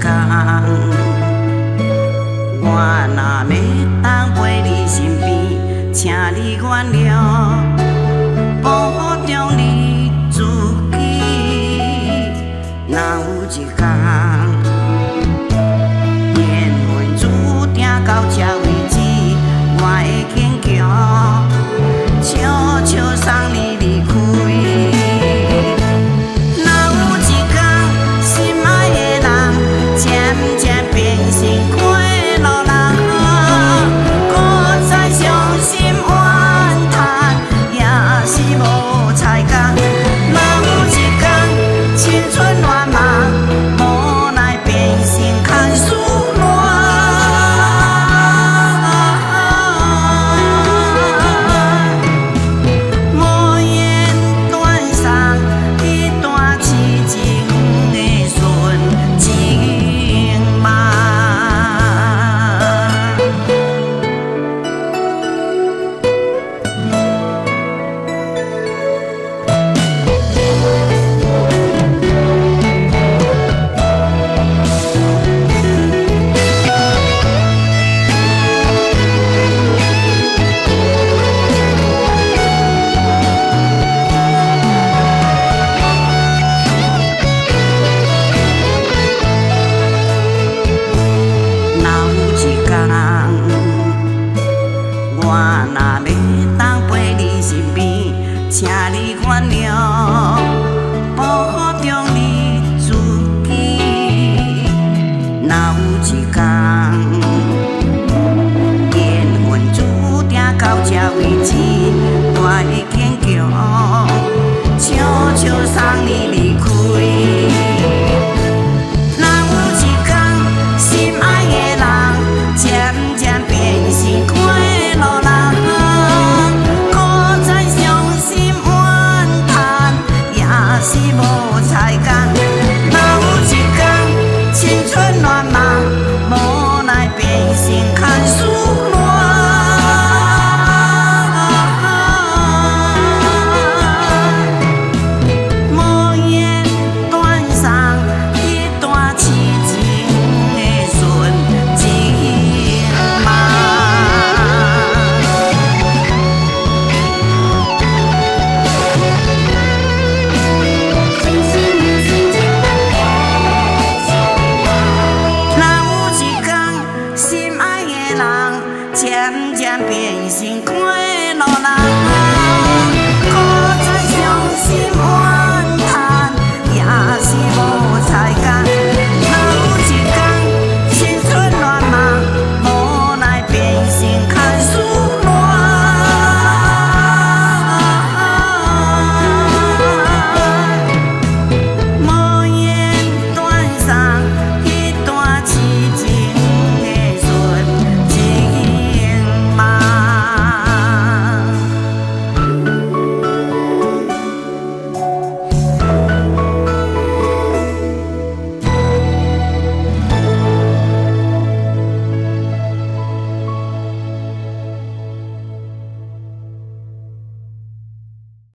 工。我若要当陪你身边，请你原谅，保重你自己。若有一天。